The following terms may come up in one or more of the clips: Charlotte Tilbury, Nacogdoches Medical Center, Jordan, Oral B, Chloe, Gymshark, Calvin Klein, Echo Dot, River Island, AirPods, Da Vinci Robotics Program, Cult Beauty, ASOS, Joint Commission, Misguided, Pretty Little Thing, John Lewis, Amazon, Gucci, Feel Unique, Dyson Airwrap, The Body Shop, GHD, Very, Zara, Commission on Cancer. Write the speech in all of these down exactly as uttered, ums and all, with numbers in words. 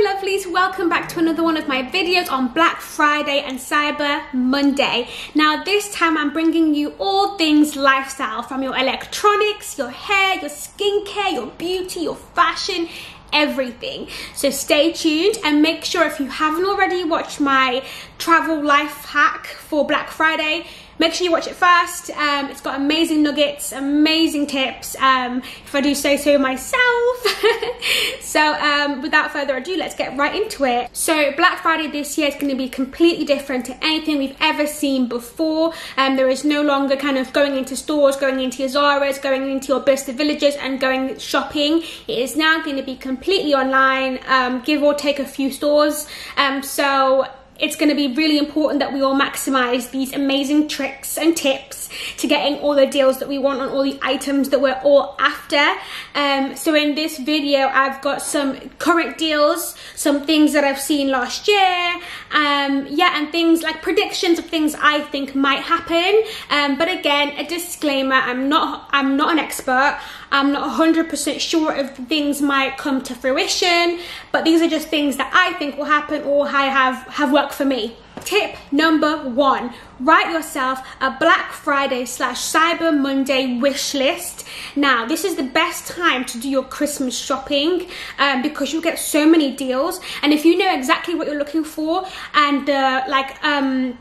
Hi lovelies, welcome back to another one of my videos on Black Friday and Cyber Monday. Now this time I'm bringing you all things lifestyle, from your electronics, your hair, your skincare, your beauty, your fashion, everything. So stay tuned and make sure, if you haven't already watched my travel life hack for Black Friday, make sure you watch it first. Um, it's got amazing nuggets, amazing tips, um, if I do say so myself. So um, without further ado, let's get right into it. So Black Friday this year is going to be completely different to anything we've ever seen before. Um, there is no longer kind of going into stores, going into your Zara's, going into your Best of Villages and going shopping. It is now going to be completely online, um, give or take a few stores. Um, so... It's going to be really important that we all maximize these amazing tricks and tips to getting all the deals that we want on all the items that we're all after. Um, so in this video, I've got some current deals, some things that I've seen last year, um, yeah, and things like predictions of things I think might happen. Um, but again, a disclaimer: I'm not, I'm not an expert. I'm not one hundred percent sure if things might come to fruition, but these are just things that I think will happen or I have, have worked for me. Tip number one, write yourself a Black Friday slash Cyber Monday wish list. Now, this is the best time to do your Christmas shopping um, because you get so many deals. And if you know exactly what you're looking for and uh, like, um,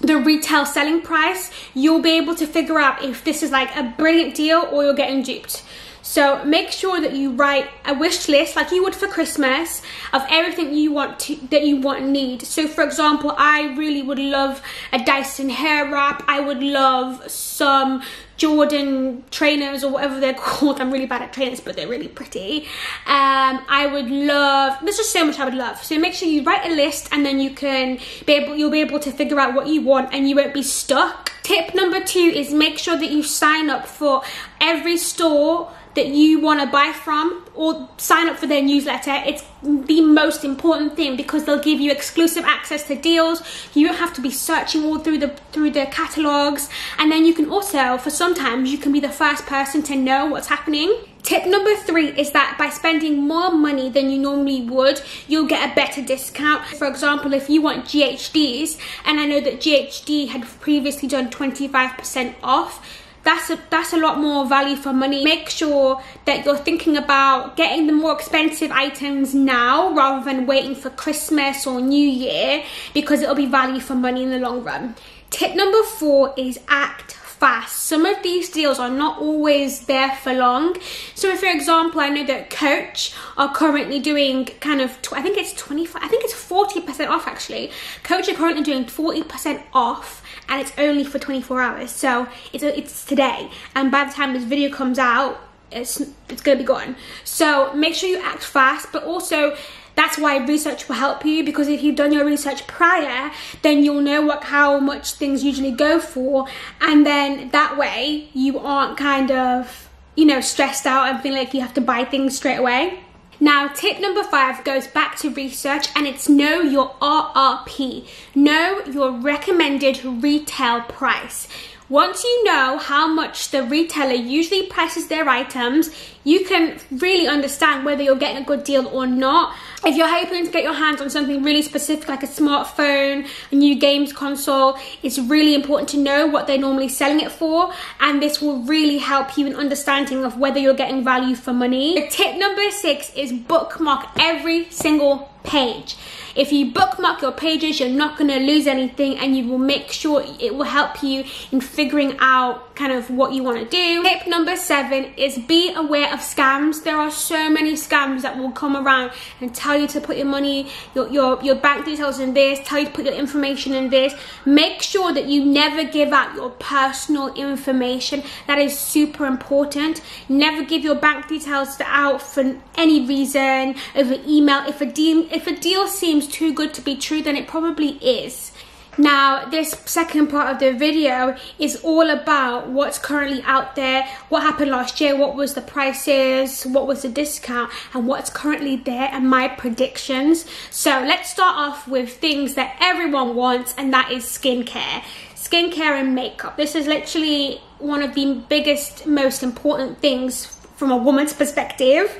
the retail selling price, you'll be able to figure out if this is like a brilliant deal or you're getting duped. So make sure that you write a wish list like you would for Christmas of everything you want to, that you want and need. So for example, I really would love a Dyson Airwrap. I would love some Jordan trainers or whatever they're called. I'm really bad at trainers, but they're really pretty. Um, I would love, there's just so much I would love. So make sure you write a list and then you can be able, you'll be able to figure out what you want and you won't be stuck. Tip number two is make sure that you sign up for every store that you want to buy from, or sign up for their newsletter. It's the most important thing because they'll give you exclusive access to deals. You don't have to be searching all through the through the catalogs, and then you can also, for sometimes you can be the first person to know what's happening. Tip number three is that by spending more money than you normally would, you'll get a better discount. For example, if you want G H Ds, and I know that G H D had previously done twenty-five percent off, That's a, that's a lot more value for money. Make sure that you're thinking about getting the more expensive items now rather than waiting for Christmas or New Year, because it'll be value for money in the long run. Tip number four is act fast. Some of these deals are not always there for long. So for example, I know that Coach are currently doing kind of, I think it's twenty-five, I think it's forty percent off actually. Coach are currently doing forty percent off, and it's only for twenty-four hours. So it's, it's today. And by the time this video comes out, it's, it's gonna be gone. So make sure you act fast, but also, that's why research will help you, because if you've done your research prior, then you'll know what, how much things usually go for, and then that way you aren't kind of, you know, stressed out and feeling like you have to buy things straight away. Now, tip number five goes back to research, and it's know your R R P. Know your recommended retail price. Once you know how much the retailer usually prices their items, you can really understand whether you're getting a good deal or not. If you're hoping to get your hands on something really specific like a smartphone, a new games console, it's really important to know what they're normally selling it for, and this will really help you in understanding of whether you're getting value for money. Tip number six is bookmark every single page. If you bookmark your pages, you're not going to lose anything, and you will make sure it will help you in figuring out kind of what you want to do. Tip number seven is be aware of scams. There are so many scams that will come around and tell you to put your money, your, your, your bank details in this, tell you to put your information in this. Make sure that you never give out your personal information. That is super important. Never give your bank details out for any reason over email. If a deal, if a deal seems too good to be true, then it probably is. Now, this second part of the video is all about what's currently out there, what happened last year, what was the prices, what was the discount, and what's currently there, and my predictions. So let's start off with things that everyone wants, and that is skincare. Skincare and makeup. This is literally one of the biggest, most important things from a woman's perspective.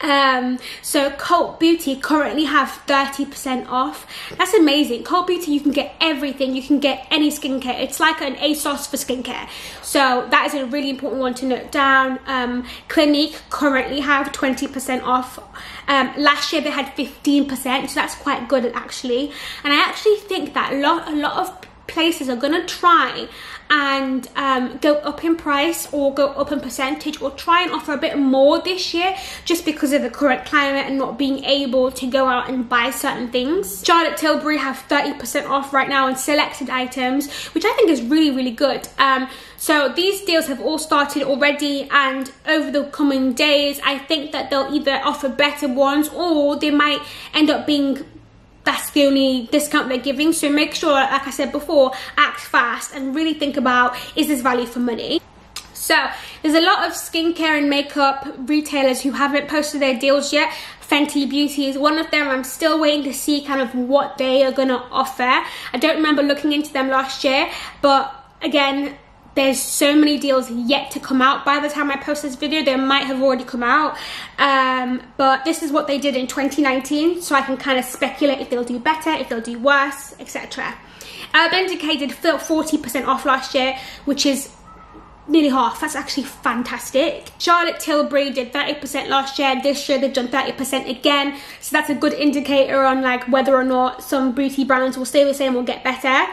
Um, so Cult Beauty currently have thirty percent off. That's amazing. Cult Beauty, you can get everything. You can get any skincare. It's like an ASOS for skincare. So that is a really important one to note down. Um, Clinique currently have twenty percent off. Um, last year they had fifteen percent, so that's quite good actually. And I actually think that a lot, a lot of places are gonna try and um, go up in price or go up in percentage or try and offer a bit more this year just because of the current climate and not being able to go out and buy certain things. Charlotte Tilbury have thirty percent off right now on selected items, which I think is really, really good. Um, so these deals have all started already, and over the coming days, I think that they'll either offer better ones or they might end up being that's the only discount they're giving. So make sure, like I said before, act fast and really think about, is this value for money? So there's a lot of skincare and makeup retailers who haven't posted their deals yet. Fenty Beauty is one of them. I'm still waiting to see kind of what they are gonna offer. I don't remember looking into them last year, but again, there's so many deals yet to come out. By the time I post this video, they might have already come out. Um, but this is what they did in twenty nineteen, so I can kind of speculate if they'll do better, if they'll do worse, et cetera. Urban Decay did forty percent off last year, which is nearly half. That's actually fantastic. Charlotte Tilbury did thirty percent last year. This year they've done thirty percent again. So that's a good indicator on like whether or not some beauty brands will stay the same or get better.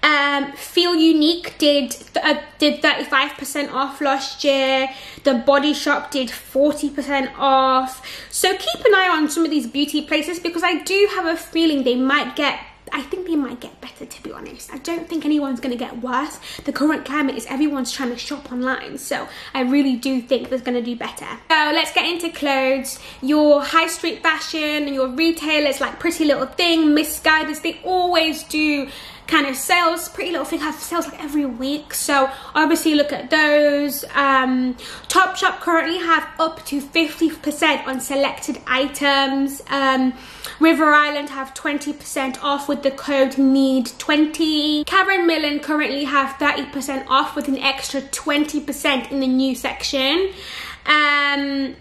Um, Feel Unique did uh, did thirty-five percent off last year. The Body Shop did forty percent off. So keep an eye on some of these beauty places because I do have a feeling they might get, I think they might get better, to be honest. I don't think anyone's going to get worse. The current climate is everyone's trying to shop online, so I really do think they're going to do better. So let's get into clothes. Your high street fashion and your retailers like Pretty Little Thing, Misguided, they always do kind of sales. Pretty Little Thing have sales like every week, so obviously look at those. um Topshop currently have up to fifty percent on selected items. um River Island have twenty percent off with the code need twenty. Karen Millen currently have thirty percent off with an extra twenty percent in the new section. um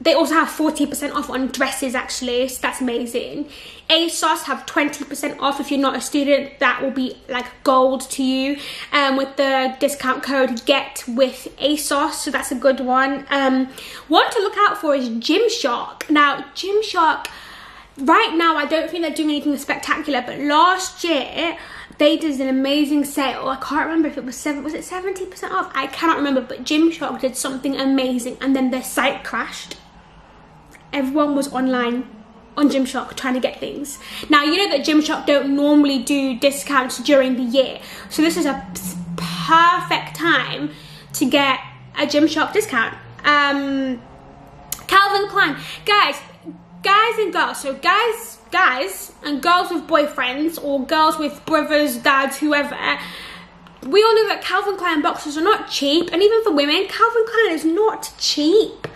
They also have forty percent off on dresses actually, so that's amazing. ASOS have twenty percent off. If you're not a student, that will be like gold to you. Um, with the discount code GET with ASOS, so that's a good one. Um, one to look out for is Gymshark. Now, Gymshark, right now I don't think they're doing anything spectacular, but last year they did an amazing sale. I can't remember if it was seven, was it seventy percent off? I cannot remember, but Gymshark did something amazing and then their site crashed. Everyone was online on Gymshark trying to get things. Now, you know that Gymshark don't normally do discounts during the year. So this is a perfect time to get a Gymshark discount. Um, Calvin Klein. Guys, guys and girls. So guys, guys and girls with boyfriends or girls with brothers, dads, whoever. We all know that Calvin Klein boxers are not cheap, and even for women, Calvin Klein is not cheap.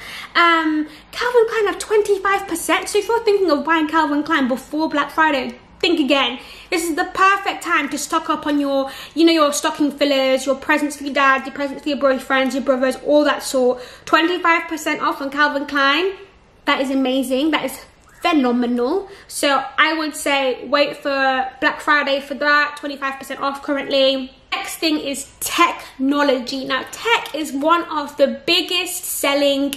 Um, Calvin Klein have twenty-five percent, so if you're thinking of buying Calvin Klein before Black Friday, think again. This is the perfect time to stock up on your, you know, your stocking fillers, your presents for your dad, your presents for your boyfriends, your brothers, all that sort. twenty-five percent off on Calvin Klein. That is amazing. That is phenomenal. So I would say wait for Black Friday for that. twenty-five percent off currently. Next thing is technology. Now, tech is one of the biggest selling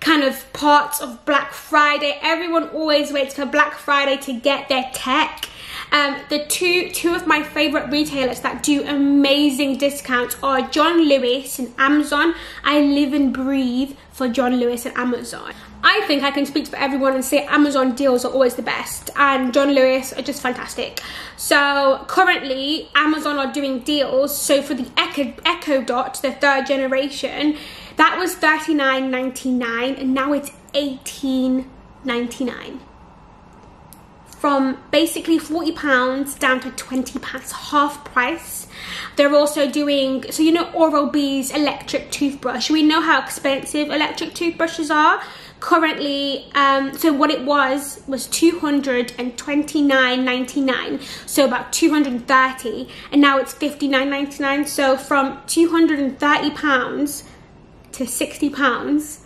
kind of parts of Black Friday. Everyone always waits for Black Friday to get their tech. Um, the two two of my favorite retailers that do amazing discounts are John Lewis and Amazon. I live and breathe for John Lewis and Amazon. I think I can speak for everyone and say Amazon deals are always the best, and John Lewis are just fantastic. So currently Amazon are doing deals. So for the Echo, Echo Dot, the third generation, that was thirty-nine ninety-nine and now it's eighteen ninety-nine. From basically forty pounds down to twenty pounds, half price. They're also doing, so you know Oral B's electric toothbrush. We know how expensive electric toothbrushes are. Currently, um, so what it was, was two hundred twenty-nine ninety-nine, so about two hundred thirty, and now it's fifty-nine ninety-nine, so from two hundred thirty pounds to sixty pounds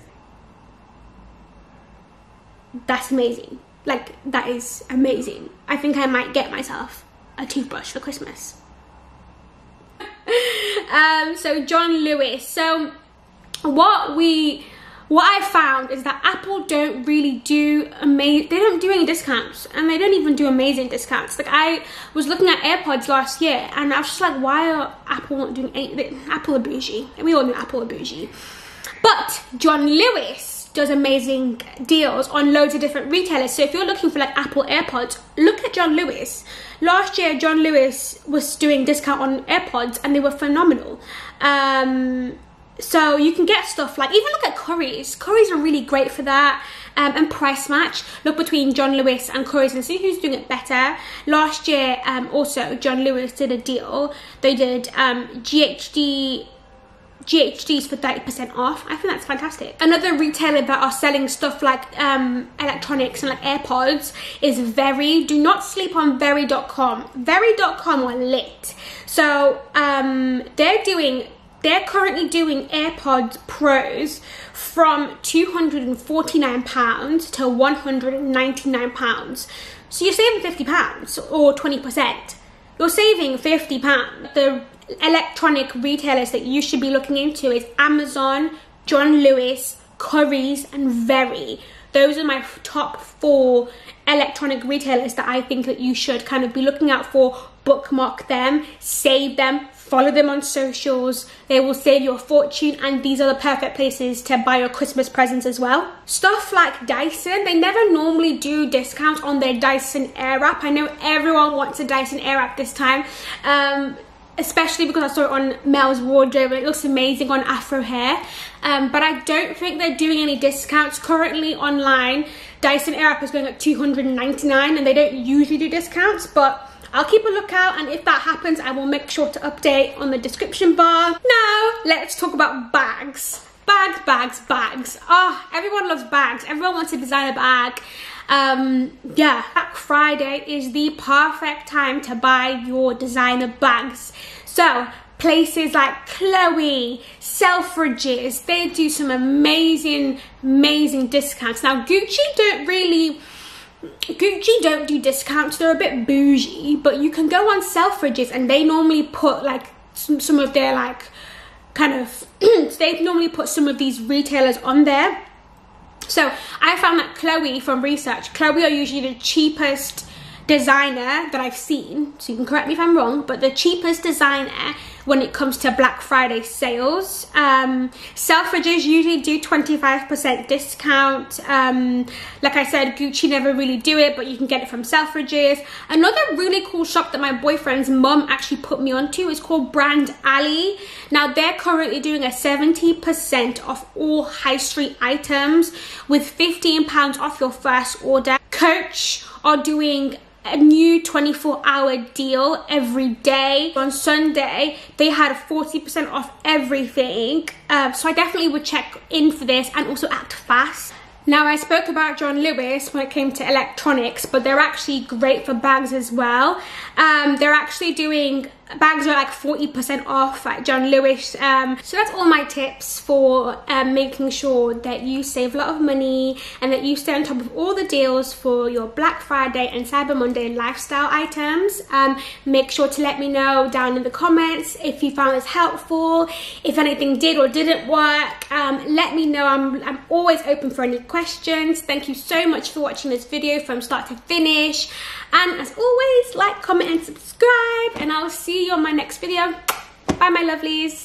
that's amazing. Like, that is amazing. I think I might get myself a toothbrush for Christmas. um, so John Lewis. So what we, what I found is that Apple don't really do amazing, they don't do any discounts, and they don't even do amazing discounts. Like, I was looking at AirPods last year and I was just like, why are Apple not doing anything? Apple are bougie. We all know Apple are bougie. But John Lewis does amazing deals on loads of different retailers. So if you're looking for like Apple AirPods, look at John Lewis. Last year, John Lewis was doing discount on AirPods and they were phenomenal. Um, so you can get stuff like, even look at Curry's. Curry's are really great for that. Um, and price match. Look between John Lewis and Curry's and see who's doing it better. Last year, um, also, John Lewis did a deal. They did um, G H D... G H Ds for thirty percent off. I think that's fantastic. Another retailer that are selling stuff like um, electronics and like AirPods is Very. Do not sleep on Very dot com. Very dot com are lit. So um, they're doing, they're currently doing AirPods Pros from two hundred and forty-nine pounds to one hundred and ninety-nine pounds. So you're saving fifty pounds or twenty percent. You're saving fifty pounds. The electronic retailers that you should be looking into is Amazon, John Lewis, Curry's and Very. Those are my top four electronic retailers that I think that you should kind of be looking out for. Bookmark them, save them, follow them on socials. They will save you a fortune, and these are the perfect places to buy your Christmas presents as well. Stuff like Dyson, they never normally do discounts on their Dyson Airwrap. I know everyone wants a Dyson Airwrap this time. Um, especially because I saw it on Mel's wardrobe and it looks amazing on afro hair, um, but I don't think they're doing any discounts currently online. Dyson Airwrap is going at two hundred and ninety-nine and they don't usually do discounts, but I'll keep a lookout, and if that happens I will make sure to update on the description bar. Now let's talk about bags. Bags, bags, bags. Oh, everyone loves bags. Everyone wants a designer bag. Um, yeah, Black Friday is the perfect time to buy your designer bags. So places like Chloe, Selfridges, they do some amazing, amazing discounts. Now Gucci don't really, Gucci don't do discounts. They're a bit bougie, but you can go on Selfridges and they normally put like some, some of their like kind of, they've normally put some of these retailers on there. So I found that Chloe, from research, Chloe are usually the cheapest designer that I've seen. So you can correct me if I'm wrong, but the cheapest designer when it comes to Black Friday sales. Um, Selfridges usually do twenty-five percent discount. Um, like I said, Gucci never really do it, but you can get it from Selfridges. Another really cool shop that my boyfriend's mum actually put me onto is called Brand Alley. Now they're currently doing a seventy percent off all high street items with fifteen pounds off your first order. Coach are doing a new twenty-four hour deal every day. On Sunday they had forty percent off everything, um, so I definitely would check in for this, and also Act Fast. Now I spoke about John Lewis when it came to electronics, but they're actually great for bags as well. Um, they're actually doing, bags are like forty percent off at John Lewis. Um, so that's all my tips for um, making sure that you save a lot of money and that you stay on top of all the deals for your Black Friday and Cyber Monday lifestyle items. Um, make sure to let me know down in the comments if you found this helpful, if anything did or didn't work. Um, let me know. I'm, I'm always open for any questions. Thank you so much for watching this video from start to finish, and as always, like, comment and subscribe, and I'll see you on my next video. Bye my lovelies.